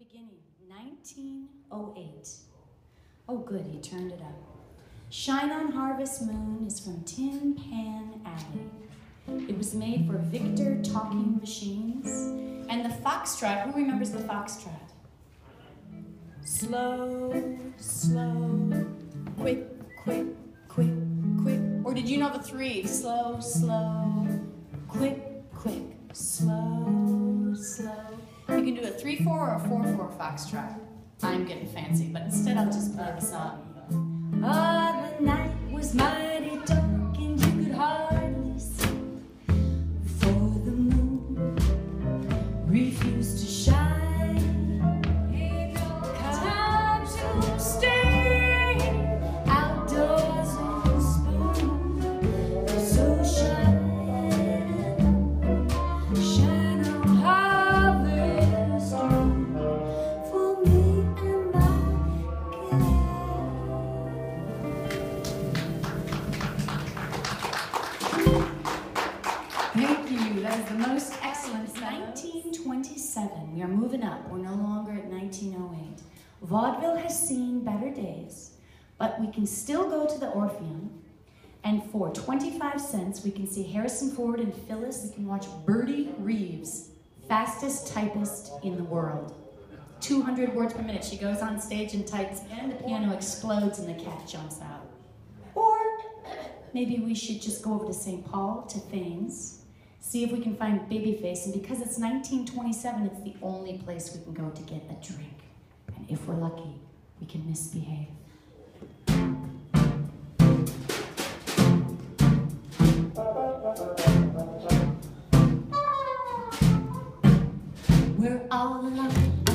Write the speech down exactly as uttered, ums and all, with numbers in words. beginning, nineteen oh eight. Oh good, he turned it up. Shine on Harvest Moon is from Tin Pan Alley. It was made for Victor Talking Machines and the Foxtrot. Who remembers the Foxtrot? Slow, slow, quick, quick, quick, quick. Or did you know the three? Slow, slow, quick, quick, slow, slow. You can do a three four or a four four Foxtrot. I'm getting fancy, but instead I'll just play the song. Oh, the night was mighty dark and you could hardly see, for the moon refused to shine. Hey, no time to stay outdoors on the spoon, so shine, shine on harvest moon for me and my girl. Thank you. That is the most excellent. nineteen twenty-seven. We are moving up. We're no longer at nineteen oh eight. Vaudeville has seen better days, but we can still go to the Orpheum, and for twenty-five cents, we can see Harrison Ford and Phyllis. We can watch Bertie Reeves, fastest typist in the world. two hundred words per minute. She goes on stage and types, and the piano explodes, and the cat jumps out. Or maybe we should just go over to Saint Paul, to Fane's, see if we can find Babyface, and because it's nineteen twenty-seven, it's the only place we can go to get a drink. And if we're lucky, we can misbehave. We're all alone.